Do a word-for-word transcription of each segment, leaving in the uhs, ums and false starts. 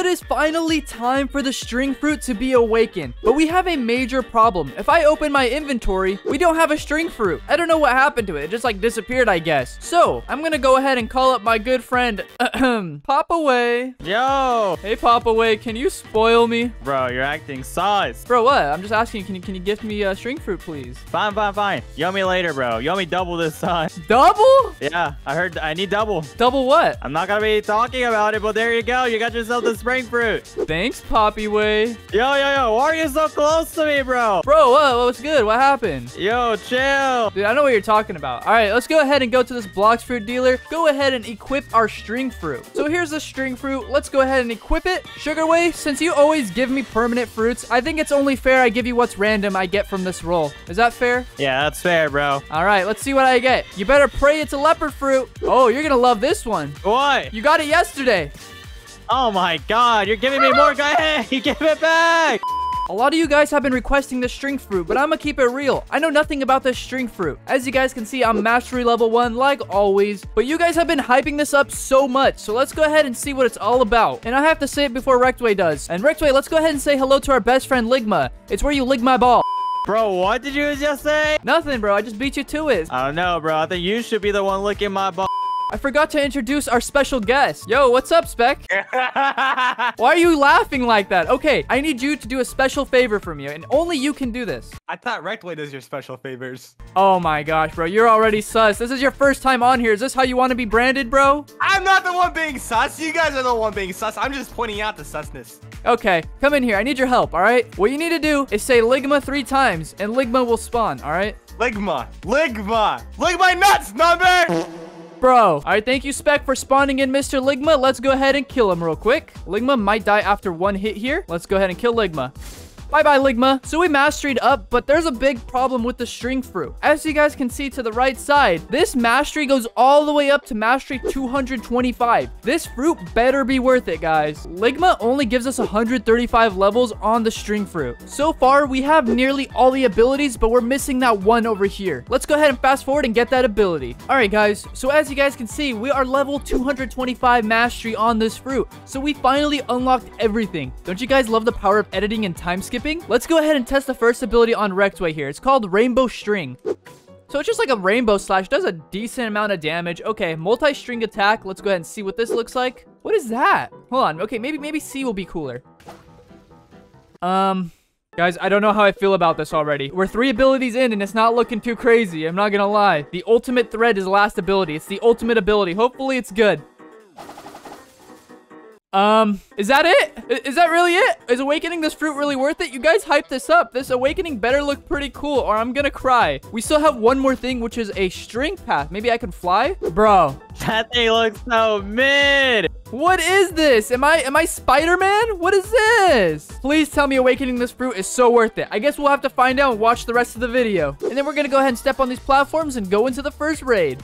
it is finally time for the string fruit to be awakened, but we have a major problem. If I open my inventory, we don't have a string fruit. I don't know what happened to it. It just like disappeared, I guess. So I'm gonna go ahead and call up my good friend Pop Away. Yo. Hey Pop Away, can you spoil me? Bro, you're acting sauce. Bro, what? I'm just asking, can you can you gift me a uh, string fruit, please? Fine, fine, fine. You owe me later, bro. You owe me double this time. Double? Yeah, I heard I need double. Double what? I'm not gonna be talking about it, but there you go. You got yourself the spring fruit. Thanks, Poppy Way. Yo, yo, yo, why are you so close to me, bro? Bro, what, what's good? What happened? Yo, chill. Dude, I know what you're talking about. All right, let's go ahead and go to this Blox fruit dealer. Go ahead and equip our string fruit. So here's the string fruit. Let's go ahead and equip it. Sugar Way, since you always give me permanent fruits, I think it's only fair I give you what's random I get from this roll. Is that fair? Yeah, that's fair, bro. All right, let's see what I get. You better pray it's a leopard fruit. Oh, you're gonna love this one. What? You got it yesterday. Oh my God, you're giving me more guy. Hey, you give it back. A lot of you guys have been requesting this string fruit, but I'm gonna keep it real. I know nothing about this string fruit. As you guys can see, I'm mastery level one, like always. But you guys have been hyping this up so much, so let's go ahead and see what it's all about. And I have to say it before Rectway does. And Rectway, let's go ahead and say hello to our best friend, Ligma. It's where you lig my ball. Bro, what did you just say? Nothing, bro. I just beat you to it. I don't know, bro. I think you should be the one licking my ball. I forgot to introduce our special guest. Yo, what's up, Spec? Why are you laughing like that? Okay, I need you to do a special favor for me, and only you can do this. I thought Rectway does your special favors. Oh my gosh, bro. You're already sus. This is your first time on here. Is this how you want to be branded, bro? I'm not the one being sus. You guys are the one being sus. I'm just pointing out the susness. Okay, come in here. I need your help, all right? What you need to do is say Ligma three times, and Ligma will spawn, all right? Ligma. Ligma. Ligma nuts, number! Bro. All right, thank you, Spec, for spawning in Mister Ligma. Let's go ahead and kill him real quick. Ligma might die after one hit here. Let's go ahead and kill Ligma. Bye-bye, Ligma. So we masteried up, but there's a big problem with the string fruit. As you guys can see to the right side, this mastery goes all the way up to mastery two hundred twenty-five. This fruit better be worth it, guys. Ligma only gives us one hundred thirty-five levels on the string fruit. So far, we have nearly all the abilities, but we're missing that one over here. Let's go ahead and fast forward and get that ability. All right, guys. So as you guys can see, we are level two hundred twenty-five mastery on this fruit. So we finally unlocked everything. Don't you guys love the power of editing and time skipping? Let's go ahead and test the first ability on Rectway here. It's called Rainbow String. So it's just like a rainbow slash. Does a decent amount of damage. Okay, multi-string attack. Let's go ahead and see what this looks like. What is that? Hold on. Okay, maybe maybe C will be cooler. Um, guys, I don't know how I feel about this already. We're three abilities in and it's not looking too crazy. I'm not gonna lie. The ultimate thread is the last ability. It's the ultimate ability. Hopefully it's good. Um, is that it? Is that really it? Is awakening this fruit really worth it? You guys hyped this up. This awakening better look pretty cool or I'm gonna cry. We still have one more thing, which is a string path. Maybe I can fly? Bro, that thing looks so mid. What is this? Am I am I Spider-Man? What is this? Please tell me awakening this fruit is so worth it. I guess we'll have to find out and watch the rest of the video. And then we're gonna go ahead and step on these platforms and go into the first raid.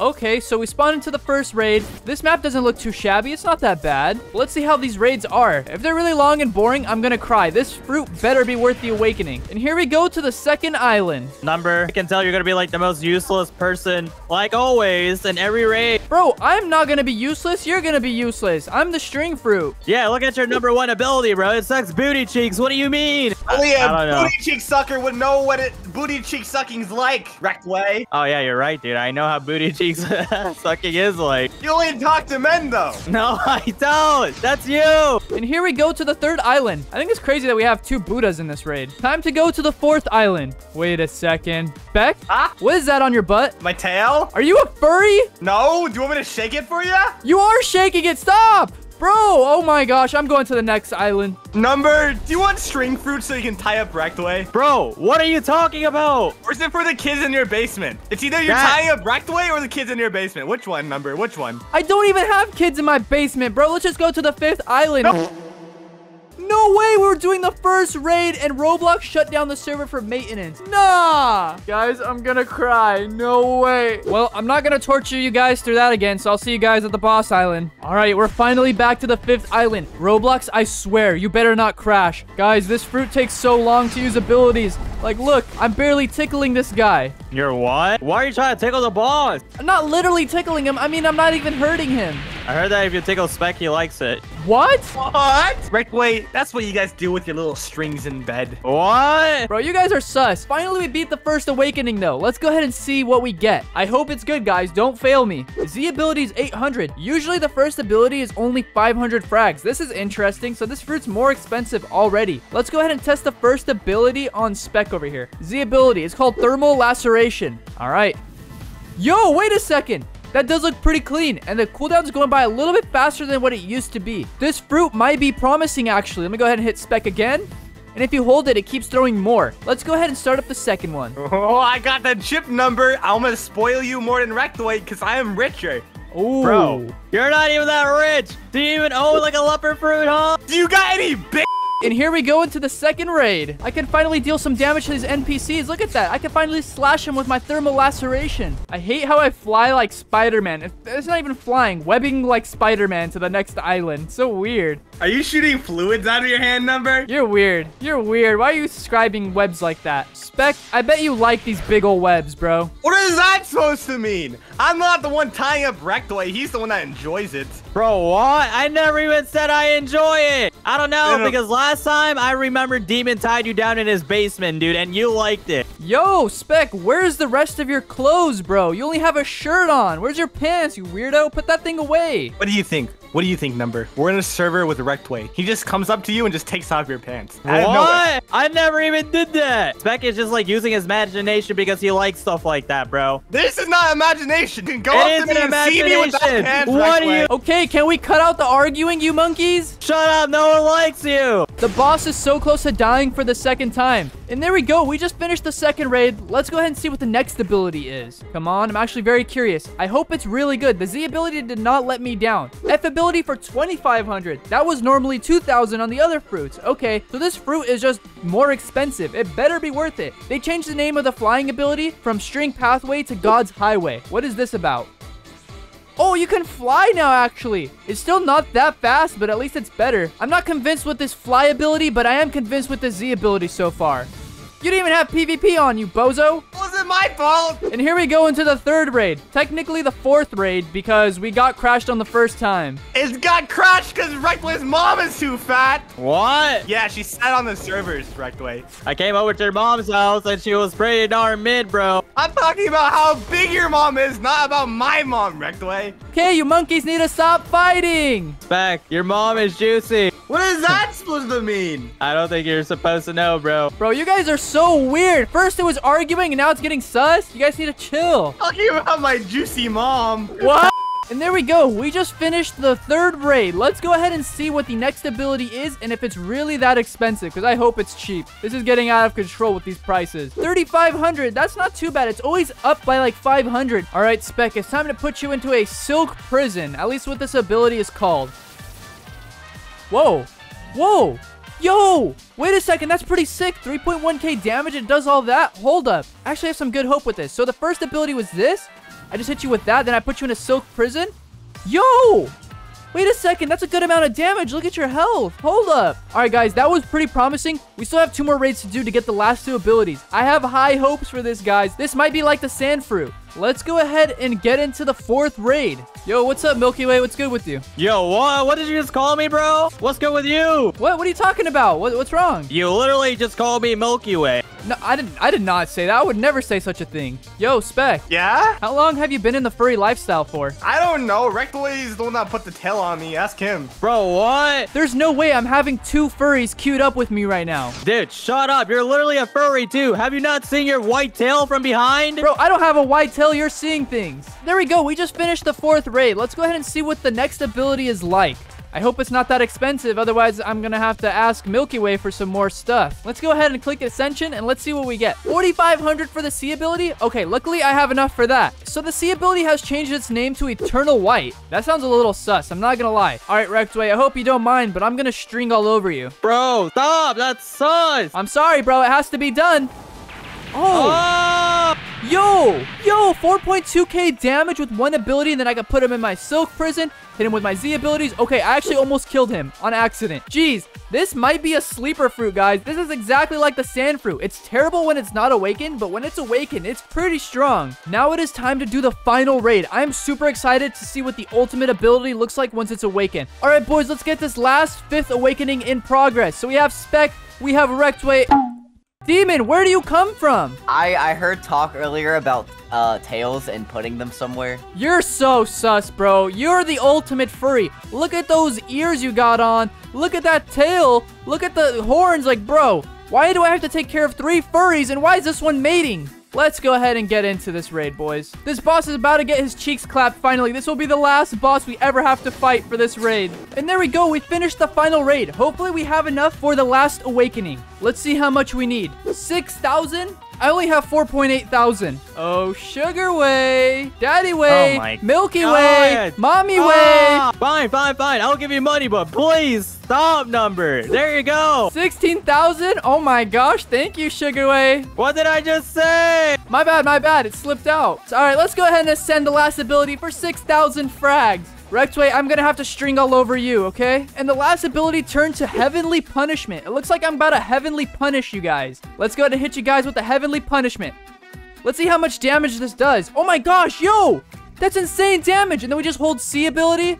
Okay, so we spawned into the first raid. This map doesn't look too shabby. It's not that bad. But let's see how these raids are. If they're really long and boring, I'm gonna cry. This fruit better be worth the awakening. And here we go to the second island. Number, I can tell you're gonna be like the most useless person, like always, in every raid. Bro, I'm not gonna be useless. You're gonna be useless. I'm the string fruit. Yeah, look at your number one ability, bro. It sucks booty cheeks. What do you mean? Only a booty know. cheek sucker would know what it booty cheek sucking's like. Rectway. Oh yeah, you're right, dude. I know how booty cheek sucking is like. You only talk to men though. No, I don't. That's you. And here we go to the third island. I think it's crazy that we have two Buddhas in this raid. Time to go to the fourth island. Wait a second. Beck? Huh? What is that on your butt? My tail? Are you a furry? No. Do you want me to shake it for you? You are shaking it. Stop. Bro, oh my gosh, I'm going to the next island. Number, do you want string fruit so you can tie up Rectway? Bro, what are you talking about? Or is it for the kids in your basement? It's either you're that... tying up Rectway or the kids in your basement. Which one, Number? Which one? I don't even have kids in my basement, bro. Let's just go to the fifth island. No. No. No way we're doing the first raid and Roblox shut down the server for maintenance. Nah. Guys, I'm gonna cry. No way. Well, I'm not gonna torture you guys through that again, so I'll see you guys at the boss island. All right, we're finally back to the fifth island. Roblox, I swear, you better not crash. Guys, this fruit takes so long to use abilities. Like, look, I'm barely tickling this guy. You're what? Why are you trying to tickle the boss? I'm not literally tickling him. I mean, I'm not even hurting him. I heard that if you tickle Spec, he likes it. What? What? Rectway, that's what you guys do with your little strings in bed. What? Bro, you guys are sus. Finally, we beat the first awakening, though. Let's go ahead and see what we get. I hope it's good, guys. Don't fail me. Z ability is eight hundred. Usually, the first ability is only five hundred frags. This is interesting, so this fruit's more expensive already. Let's go ahead and test the first ability on Spec over here. Z ability is called thermal laceration. All right. Yo, wait a second. That does look pretty clean, and the cooldown's going by a little bit faster than what it used to be. This fruit might be promising, actually. Let me go ahead and hit Spec again. And if you hold it, it keeps throwing more. Let's go ahead and start up the second one. Oh, I got the chip number. I'm going to spoil you more than Rectway because I am richer. Oh, bro, you're not even that rich. Do you even own like a leopard fruit, huh? Do you got any big... And here we go into the second raid. I can finally deal some damage to these N P Cs. Look at that. I can finally slash him with my thermal laceration. I hate how I fly like Spider-Man. It's not even flying. Webbing like Spider-Man to the next island. So weird. Are you shooting fluids out of your hand, Number? You're weird. You're weird. Why are you describing webs like that? Spec, I bet you like these big old webs, bro. What is that supposed to mean? I'm not the one tying up Rectway. He's the one that enjoys it. Bro, what? I never even said I enjoy it. I don't know, yeah. Because last time I remember Demon tied you down in his basement, dude, and you liked it. Yo, Spec, where's the rest of your clothes, bro? You only have a shirt on. Where's your pants, you weirdo? Put that thing away. What do you think? What do you think, Number? We're in a server with Rectway. He just comes up to you and just takes off your pants. What? I, I never even did that. Spec is just like using his imagination because he likes stuff like that, bro. This is not imagination. You can go it up to me and see me without pants, what are you? Okay, can we cut out the arguing, you monkeys? Shut up. No one likes you. The boss is so close to dying for the second time. And there we go. We just finished the second raid. Let's go ahead and see what the next ability is. Come on. I'm actually very curious. I hope it's really good. The Z ability did not let me down. F ability for twenty-five hundred. That was normally two thousand on the other fruits. Okay, so this fruit is just more expensive. It better be worth it. They changed the name of the flying ability from String Pathway to God's Highway. What is this about? Oh, you can fly now, actually. It's still not that fast, but at least it's better. I'm not convinced with this fly ability, but I am convinced with the Z ability so far. You didn't even have PvP on, you bozo. Wasn't my fault. And here we go into the third raid. Technically the fourth raid because we got crashed on the first time. It got crashed because Rectway's mom is too fat. What? Yeah, she sat on the servers, Rectway. I came over to your mom's house and she was pretty darn mid, bro. I'm talking about how big your mom is, not about my mom, Rectway. Okay, you monkeys need to stop fighting. Spec, your mom is juicy. What is that supposed to mean? I don't think you're supposed to know, bro. Bro, you guys are so... so weird. First it was arguing and now it's getting sus. You guys need to chill. Talking about my juicy mom. What? And there we go. We just finished the third raid. Let's go ahead and see what the next ability is and if it's really that expensive, because I hope it's cheap. This is getting out of control with these prices. thirty-five hundred. That's not too bad. It's always up by like five hundred. All right, Spec, it's time to put you into a silk prison. At least what this ability is called. Whoa. Whoa. Yo, wait a second. That's pretty sick. three point one K damage. It does all that. Hold up. I actually have some good hope with this. So the first ability was this. I just hit you with that. Then I put you in a silk prison. Yo, wait a second. That's a good amount of damage. Look at your health. Hold up. All right, guys, that was pretty promising. We still have two more raids to do to get the last two abilities. I have high hopes for this, guys. This might be like the sand fruit. Let's go ahead and get into the fourth raid. Yo, what's up, Milky Way? What's good with you? Yo, what? What did you just call me, bro? What's good with you? What? What are you talking about? What, what's wrong? You literally just called me Milky Way. No, I didn't. I did not say that. I would never say such a thing. Yo, Spec. Yeah? How long have you been in the furry lifestyle for? I don't know. Rectway is the one that put the tail on me. Ask him. Bro, what? There's no way I'm having two furries queued up with me right now. Dude, shut up. You're literally a furry too. Have you not seen your white tail from behind? Bro, I don't have a white tail. You're seeing things. There we go. We just finished the fourth raid. Let's go ahead and see what the next ability is like. I hope it's not that expensive, otherwise I'm gonna have to ask Milky Way for some more stuff. Let's go ahead and click Ascension and let's see what we get. forty-five hundred for the sea ability? Okay, luckily I have enough for that. So the sea ability has changed its name to Eternal White. That sounds a little sus, I'm not gonna lie. All right, Rectway, I hope you don't mind, but I'm gonna string all over you. Bro, stop, that's sus. I'm sorry, bro, it has to be done. Oh! oh! Yo! Yo! four point two K damage with one ability, and then I could put him in my silk prison, hit him with my Z abilities. Okay, I actually almost killed him on accident. Jeez, this might be a sleeper fruit, guys. This is exactly like the sand fruit. It's terrible when it's not awakened, but when it's awakened, it's pretty strong. Now it is time to do the final raid. I'm super excited to see what the ultimate ability looks like once it's awakened. All right, boys, let's get this last fifth awakening in progress. So we have Spec, we have Rectway... Demon, where do you come from? I, I heard talk earlier about uh, tails and putting them somewhere. You're so sus, bro. You're the ultimate furry. Look at those ears you got on. Look at that tail. Look at the horns. Like, bro, why do I have to take care of three furries, and why is this one mating? Let's go ahead and get into this raid, boys. This boss is about to get his cheeks clapped finally. This will be the last boss we ever have to fight for this raid. And there we go. We finished the final raid. Hopefully, we have enough for the last awakening. Let's see how much we need. six thousand? I only have four point eight thousand. Oh, Sugar Way. Daddy Way. Oh Milky God. Way. Mommy ah. Way. Fine, fine, fine. I'll give you money, but please stop number. There you go. sixteen thousand? Oh my gosh. Thank you, Sugar Way. What did I just say? My bad, my bad. It slipped out. All right, let's go ahead and ascend the last ability for six thousand frags. Rectway, I'm gonna have to string all over you, okay? And the last ability turned to Heavenly Punishment. It looks like I'm about to heavenly punish you guys. Let's go ahead and hit you guys with the Heavenly Punishment. Let's see how much damage this does. Oh my gosh, yo! That's insane damage! And then we just hold C ability.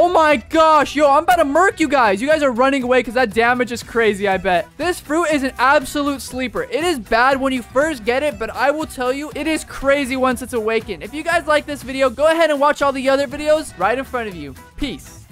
Oh my gosh, yo, I'm about to murk you guys. You guys are running away because that damage is crazy, I bet. This fruit is an absolute sleeper. It is bad when you first get it, but I will tell you, it is crazy once it's awakened. If you guys like this video, go ahead and watch all the other videos right in front of you. Peace.